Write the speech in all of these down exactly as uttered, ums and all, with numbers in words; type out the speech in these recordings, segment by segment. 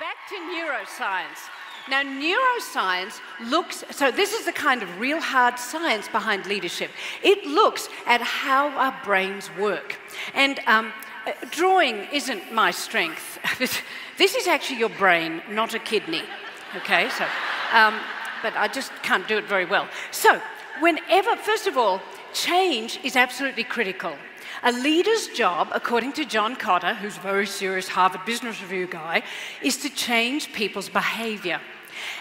back to neuroscience. Now, neuroscience looks, so this is the kind of real hard science behind leadership. It looks at how our brains work. And um, drawing isn't my strength. This is actually your brain, not a kidney. Okay, so, um, but I just can't do it very well. So, whenever, first of all, change is absolutely critical. A leader's job, according to John Kotter, who's a very serious Harvard Business Review guy, is to change people's behavior.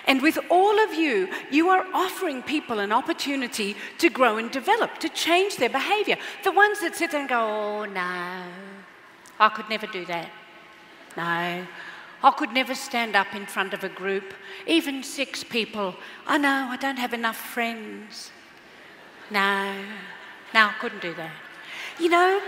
And with all of you, you are offering people an opportunity to grow and develop, to change their behavior. The ones that sit there and go, oh, no, I could never do that. No, I could never stand up in front of a group, even six people. Oh, no, I don't have enough friends. No, no, I couldn't do that. You know,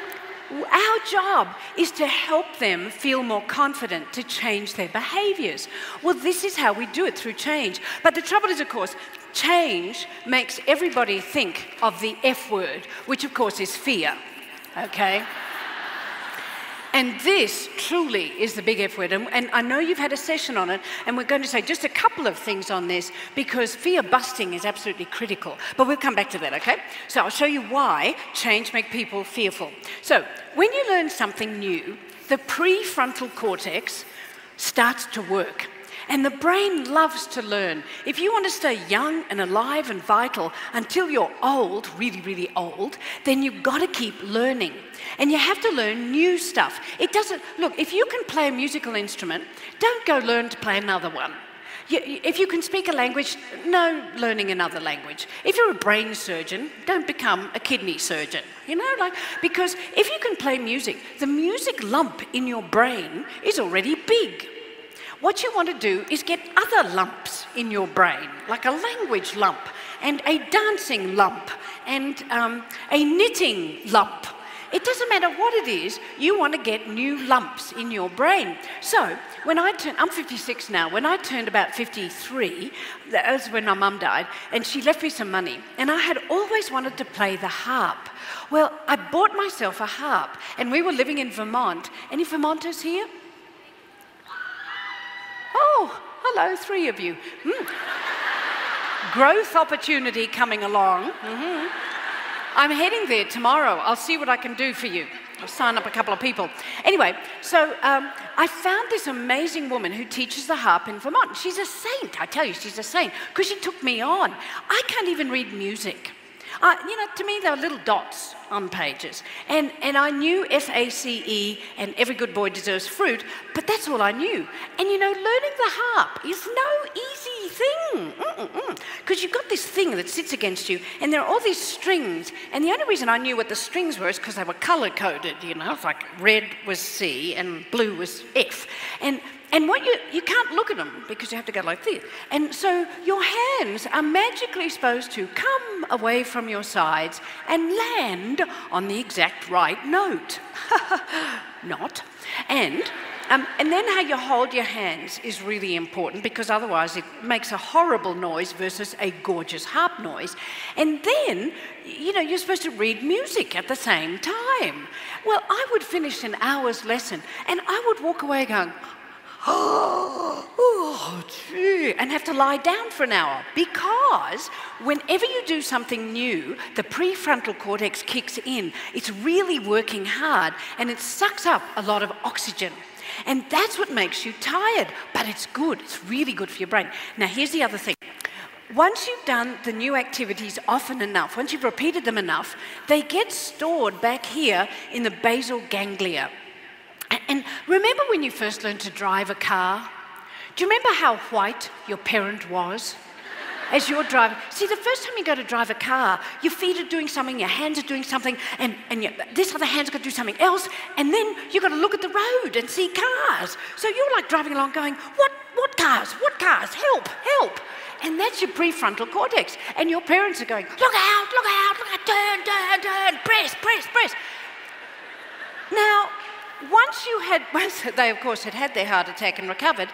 our job is to help them feel more confident to change their behaviours. Well, this is how we do it, through change. But the trouble is, of course, change makes everybody think of the F word, which, of course, is fear, okay? And this truly is the big F word. And, and I know you've had a session on it, and we're going to say just a couple of things on this, because fear busting is absolutely critical. But we'll come back to that, okay? So I'll show you why change makes people fearful. So when you learn something new, the prefrontal cortex starts to work. And the brain loves to learn. If you want to stay young and alive and vital until you're old, really, really old, then you've got to keep learning. And you have to learn new stuff. It doesn't, look, if you can play a musical instrument, don't go learn to play another one. You, if you can speak a language, no learning another language. If you're a brain surgeon, don't become a kidney surgeon. You know, like, because if you can play music, the music lump in your brain is already big. What you want to do is get other lumps in your brain, like a language lump, and a dancing lump, and um, a knitting lump. It doesn't matter what it is, you want to get new lumps in your brain. So, when I turned, I'm fifty-six now, when I turned about fifty-three, that was when my mum died, and she left me some money, and I had always wanted to play the harp. Well, I bought myself a harp, and we were living in Vermont. Any Vermonters here? Oh, hello, three of you. Mm. Growth opportunity coming along. Mm-hmm. I'm heading there tomorrow. I'll see what I can do for you. I'll sign up a couple of people. Anyway, so um, I found this amazing woman who teaches the harp in Vermont. She's a saint, I tell you, she's a saint, because she took me on. I can't even read music. Uh, you know, to me, there were little dots on pages. And, and I knew F A C E and Every Good Boy Deserves Fruit, but that's all I knew. And, you know, learning the harp is no easy thing. Mm-mm-mm. Because you've got this thing that sits against you, and there are all these strings. And the only reason I knew what the strings were is because they were colour-coded, you know. It's like red was C and blue was F. And, and what you, you can't look at them because you have to go like this. And so your hands are magically supposed to come away from your sides and land on the exact right note. Not. And, um, and then how you hold your hands is really important, because otherwise it makes a horrible noise versus a gorgeous harp noise. And then, you know, you're supposed to read music at the same time. Well, I would finish an hour's lesson and I would walk away going, oh, oh, gee, and have to lie down for an hour, because whenever you do something new, the prefrontal cortex kicks in. It's really working hard, and it sucks up a lot of oxygen. And that's what makes you tired, but it's good. It's really good for your brain. Now, here's the other thing. Once you've done the new activities often enough, once you've repeated them enough, they get stored back here in the basal ganglia. And remember when you first learned to drive a car? Do you remember how white your parent was as you're driving? See, the first time you go to drive a car, your feet are doing something, your hands are doing something, and, and your, this other hand's got to do something else, and then you've got to look at the road and see cars. So you're like driving along going, what, what cars, what cars, help, help. And that's your prefrontal cortex. And your parents are going, look out, look out, look out, turn, turn, turn, press, press, press. Now, Once you had, once they of course had had their heart attack and recovered,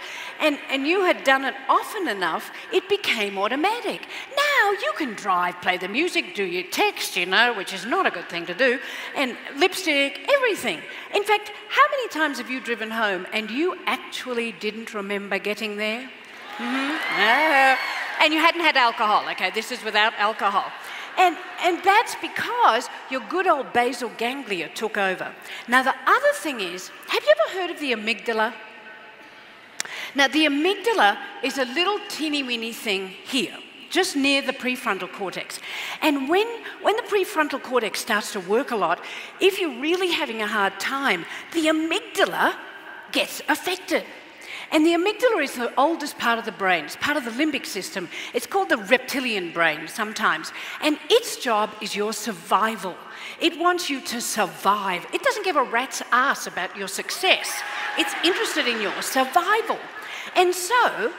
and, and you had done it often enough, it became automatic. Now well, you can drive, play the music, do your text, you know, which is not a good thing to do, and lipstick, everything. In fact, how many times have you driven home and you actually didn't remember getting there? Mm-hmm. No. And you hadn't had alcohol, okay, this is without alcohol. And, and that's because your good old basal ganglia took over. Now, the other thing is, have you ever heard of the amygdala? Now, the amygdala is a little teeny-weeny thing here, just near the prefrontal cortex. And when, when the prefrontal cortex starts to work a lot, if you're really having a hard time, the amygdala gets affected. And the amygdala is the oldest part of the brain. It's part of the limbic system. It's called the reptilian brain sometimes. And its job is your survival. It wants you to survive. It doesn't give a rat's ass about your success. It's interested in your survival. And so,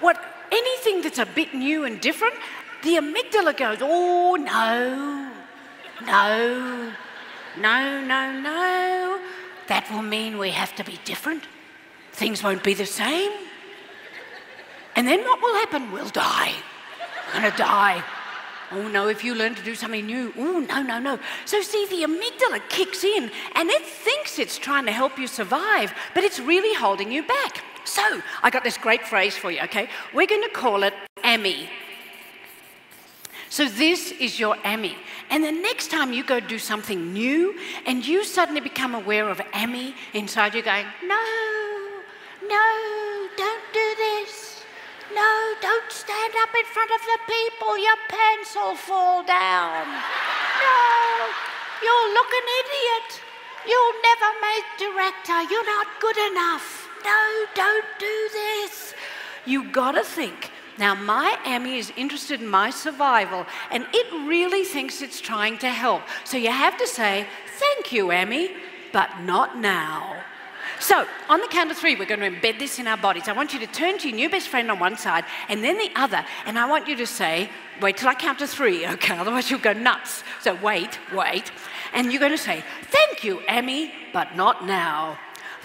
what, anything that's a bit new and different, the amygdala goes, oh, no, no, no, no, no. That will mean we have to be different. Things won't be the same. And then what will happen? We'll die. We're gonna die. Oh no, if you learn to do something new, oh no, no, no. So see, the amygdala kicks in and it thinks it's trying to help you survive, but it's really holding you back. So, I got this great phrase for you, okay? We're gonna call it A M I. So this is your A M I. And the next time you go do something new and you suddenly become aware of A M I inside, you're going, no. No, don't do this. No, don't stand up in front of the people. Your pants will fall down. No, you'll look an idiot. You'll never make director. You're not good enough. No, don't do this. You gotta think. Now, my A M I is interested in my survival, and it really thinks it's trying to help. So you have to say, thank you, A M I, but not now. So, on the count of three, we're going to embed this in our bodies. I want you to turn to your new best friend on one side and then the other, and I want you to say, wait till I count to three, okay, otherwise you'll go nuts. So wait, wait, and you're going to say, thank you, A M I, but not now.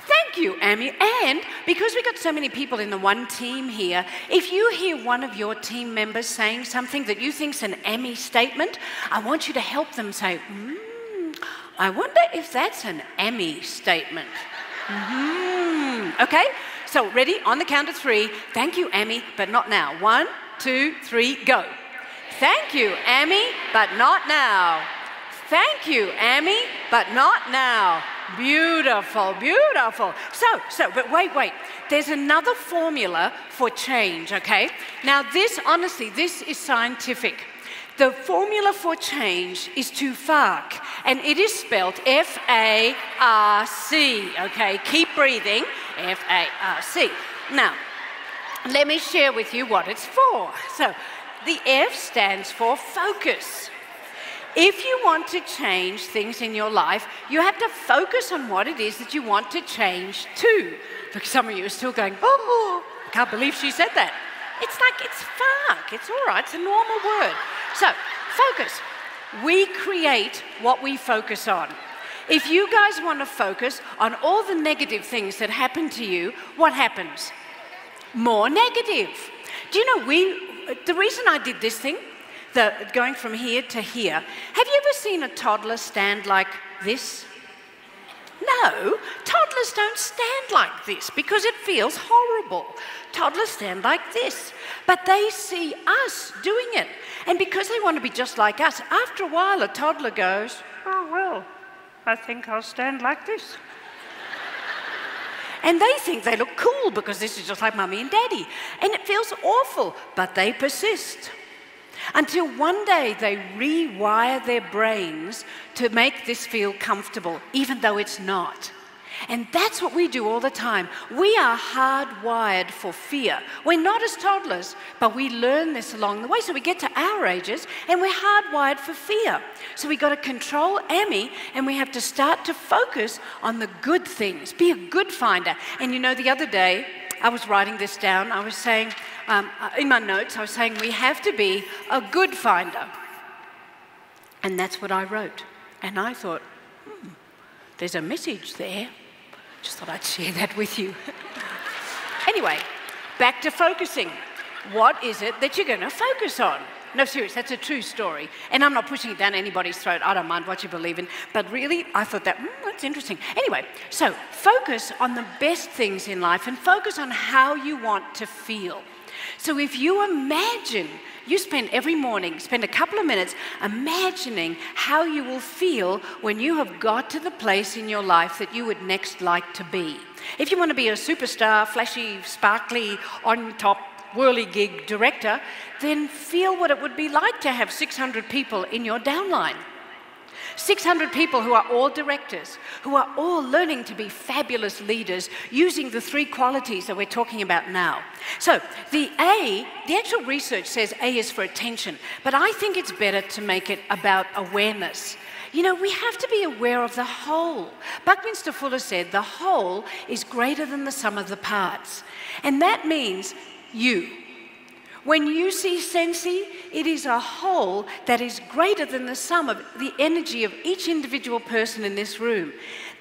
Thank you, A M I, and because we've got so many people in the one team here, if you hear one of your team members saying something that you think's an A M I statement, I want you to help them say, mm, I wonder if that's an A M I statement. Mm-hmm. Okay, so ready, on the count of three, thank you, A M I, but not now. One, two, three, go. Thank you, A M I, but not now. Thank you, A M I, but not now. Beautiful, beautiful. So, so, but wait, wait. There's another formula for change, okay? Now this, honestly, this is scientific. The formula for change is to FARC, and it is spelled F A R C, okay? Keep breathing, F A R C. Now, let me share with you what it's for. So, the F stands for focus. If you want to change things in your life, you have to focus on what it is that you want to change to. Look, some of you are still going, oh, I can't believe she said that. It's like, it's FARC, it's all right, it's a normal word. So, focus. We create what we focus on. If you guys want to focus on all the negative things that happen to you, what happens? More negative. Do you know, we, the reason I did this thing, the, going from here to here, have you ever seen a toddler stand like this? No, toddlers don't stand like this because it feels horrible. Toddlers stand like this, but they see us doing it. And because they want to be just like us, after a while a toddler goes, oh, well, I think I'll stand like this. And they think they look cool because this is just like Mummy and Daddy. And it feels awful, but they persist. Until one day they rewire their brains to make this feel comfortable, even though it's not. And that's what we do all the time. We are hardwired for fear. We're not as toddlers, but we learn this along the way. So we get to our ages, and we're hardwired for fear. So we've got to control A M I, and we have to start to focus on the good things. Be a good finder. And you know, the other day, I was writing this down, I was saying, um, in my notes, I was saying we have to be a good finder. And that's what I wrote. And I thought, hmm, there's a message there. Just thought I'd share that with you. Anyway, back to focusing. What is it that you're going to focus on? No, serious, that's a true story. And I'm not pushing it down anybody's throat. I don't mind what you believe in. But really, I thought that, mm, that's interesting. Anyway, so focus on the best things in life and focus on how you want to feel. So if you imagine, you spend every morning, spend a couple of minutes imagining how you will feel when you have got to the place in your life that you would next like to be. If you want to be a superstar, flashy, sparkly, on top, whirligig director, then feel what it would be like to have six hundred people in your downline. six hundred people who are all directors, who are all learning to be fabulous leaders using the three qualities that we're talking about now. So the A, the actual research says A is for attention, but I think it's better to make it about awareness. You know, we have to be aware of the whole. Buckminster Fuller said the whole is greater than the sum of the parts. And that means you. When you see Sensi, it is a whole that is greater than the sum of the energy of each individual person in this room.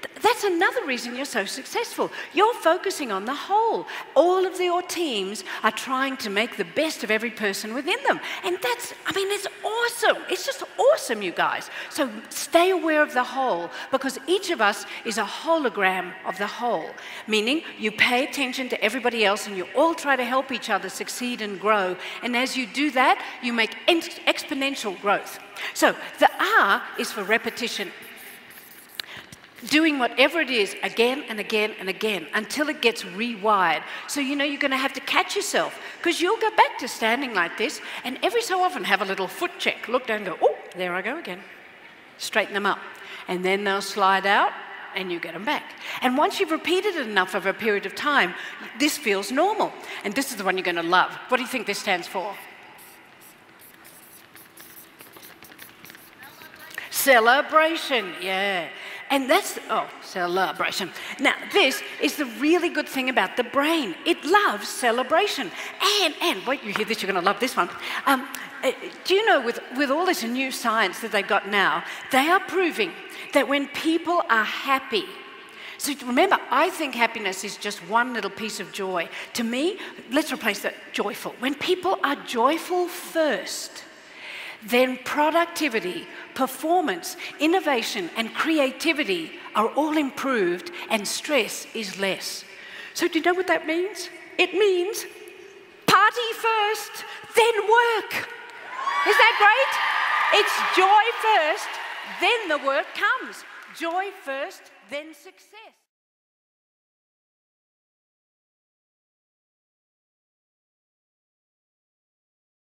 Th- that's another reason you're so successful. You're focusing on the whole. All of your teams are trying to make the best of every person within them. And that's, I mean, it's awesome. It's just awesome, you guys. So stay aware of the whole, because each of us is a hologram of the whole, meaning you pay attention to everybody else and you all try to help each other succeed and grow. And as you do that, you make ex- exponential growth. So the R is for repetition. Doing whatever it is again and again and again until it gets rewired. So you know you're going to have to catch yourself, because you'll go back to standing like this and every so often have a little foot check. Look down and go, oh, there I go again. Straighten them up. And then they'll slide out and you get them back. And once you've repeated it enough over a period of time, this feels normal. And this is the one you're going to love. What do you think this stands for? Celebration, yeah. And that's, oh, celebration. Now, this is the really good thing about the brain. It loves celebration. And, and, wait, you hear this, you're going to love this one. Um, uh, do you know, with, with all this new science that they've got now, they are proving that when people are happy, so remember, I think happiness is just one little piece of joy. To me, let's replace that, joyful. When people are joyful first, then productivity, performance, innovation, and creativity are all improved, and stress is less. So do you know what that means? It means party first, then work. Is that great? It's joy first, then the work comes. Joy first, then success.